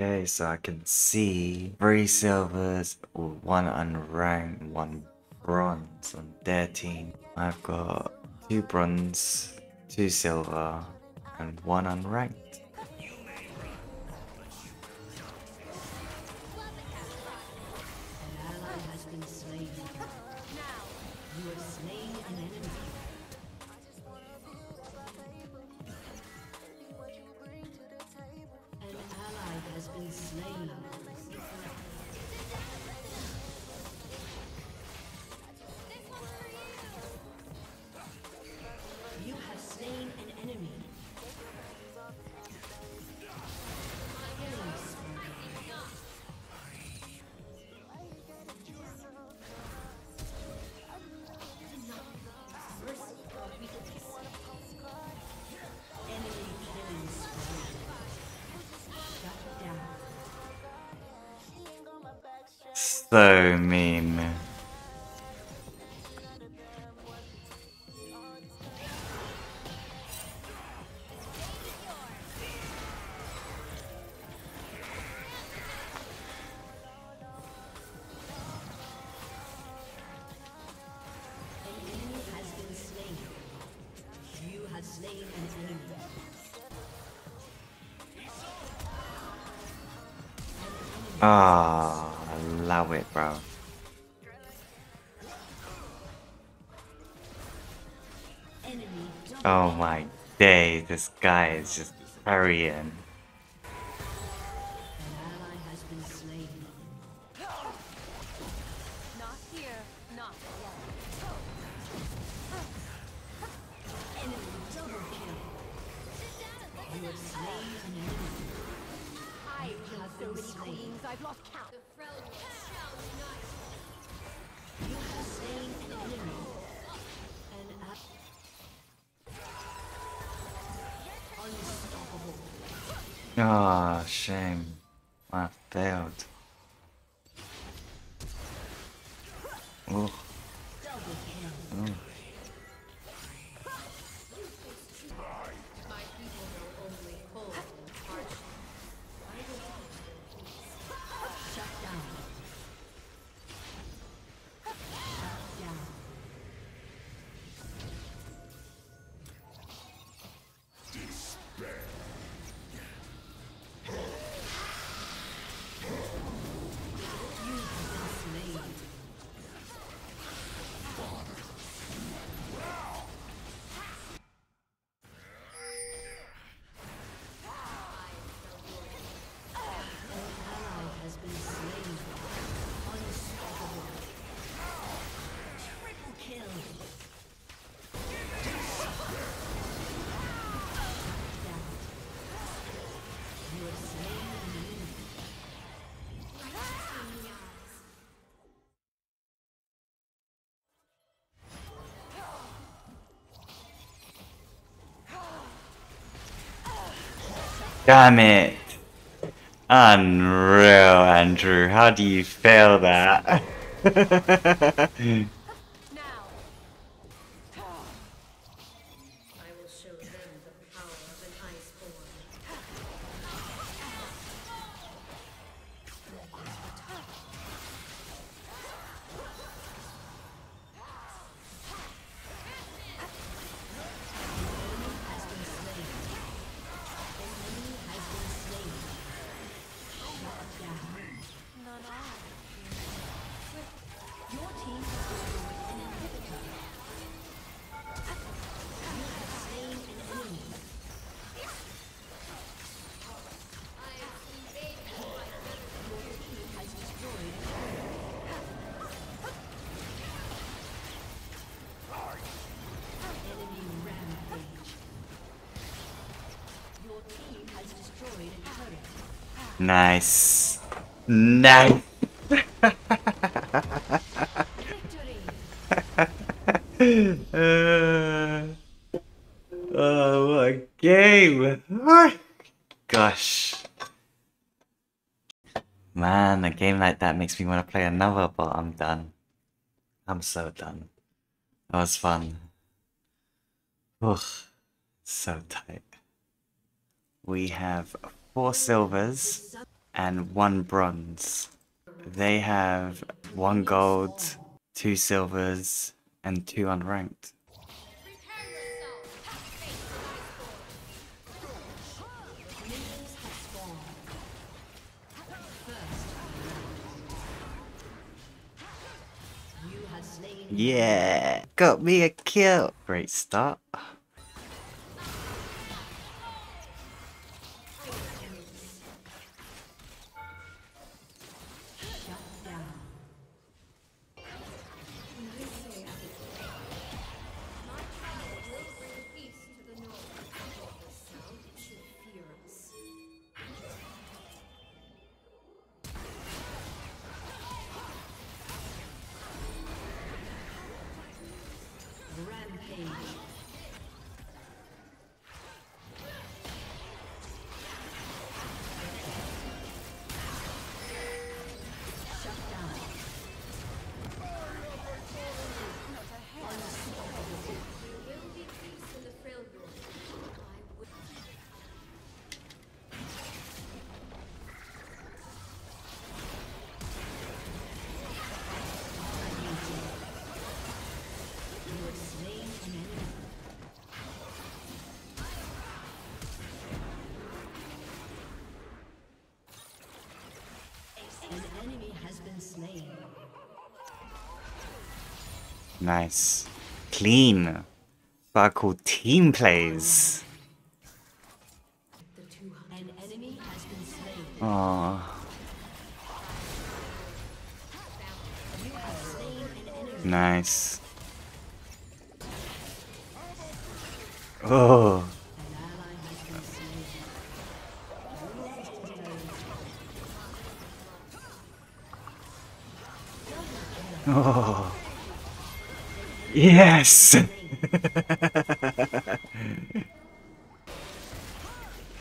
Okay, so I can see 3 silvers, 1 unranked, 1 bronze on their team. I've got 2 bronze, 2 silver, and 1 unranked. So mean. Ah. Love it, bro. Oh my day, this guy is just carrying. Ah, oh, shame. I failed. Oh. Oh. Damn it. Unreal, Andrew. How do you fail that? Nice. Nice. Oh, what a game. Gosh. Man, a game like that makes me want to play another, but I'm done. I'm so done. That was fun. Oh, so tight. We have 4 silvers and 1 bronze. They have 1 gold, 2 silvers, and 2 unranked. Yeah! Got me a kill! Great start. Nice. Clean. Buckle team plays. Aww. Nice. Oh. Oh. Yes!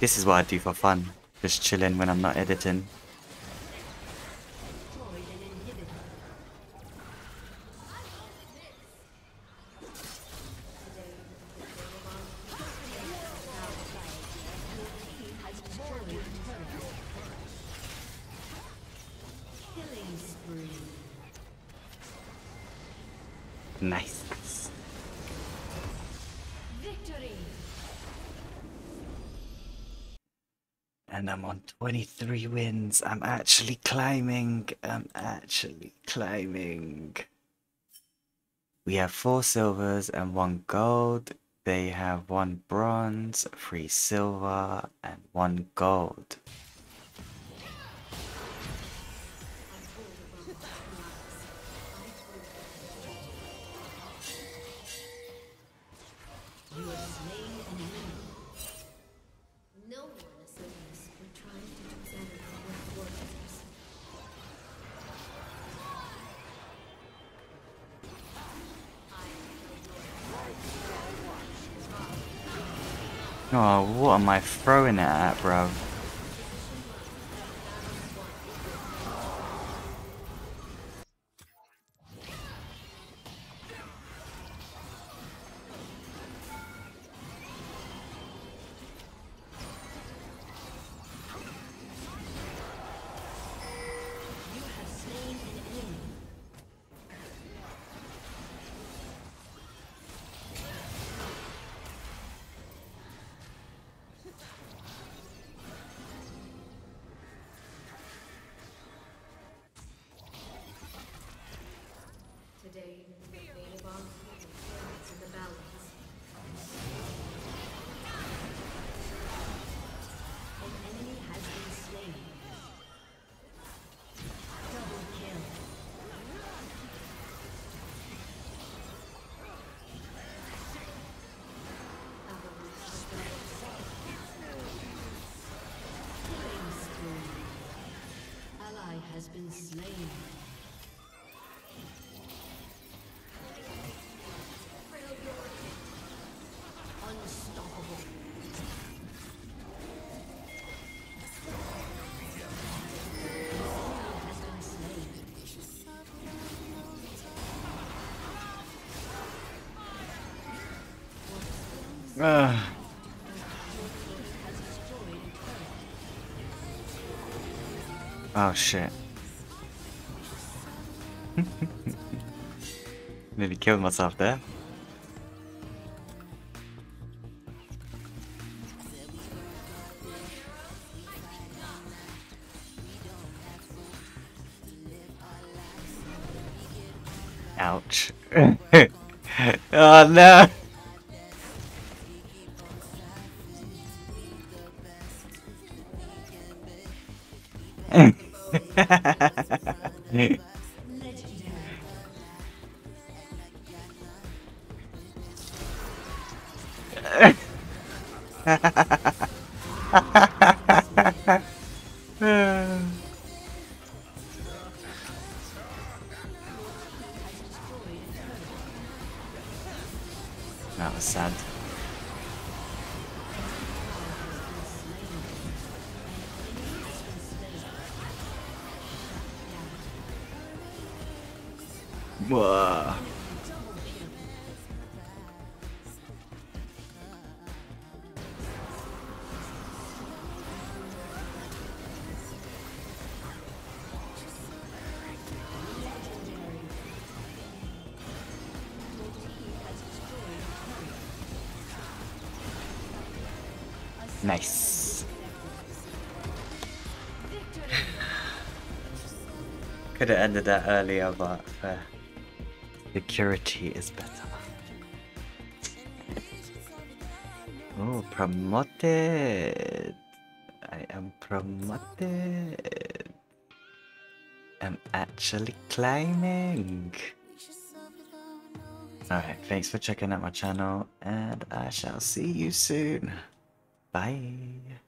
This is what I do for fun. Just chilling when I'm not editing. Nice. Victory. And I'm on 23 wins. I'm actually climbing. We have 4 silvers and 1 gold. They have 1 bronze, 3 silver, and 1 gold. Oh, what am I throwing it at, bro? Oh shit. Nearly killed myself there. Ouch. Oh no! That was sad. Whoa. Nice. Could have ended that earlier, but security is better. Oh, promoted! I am promoted. I'm actually climbing. Alright, thanks for checking out my channel, and I shall see you soon. Bye.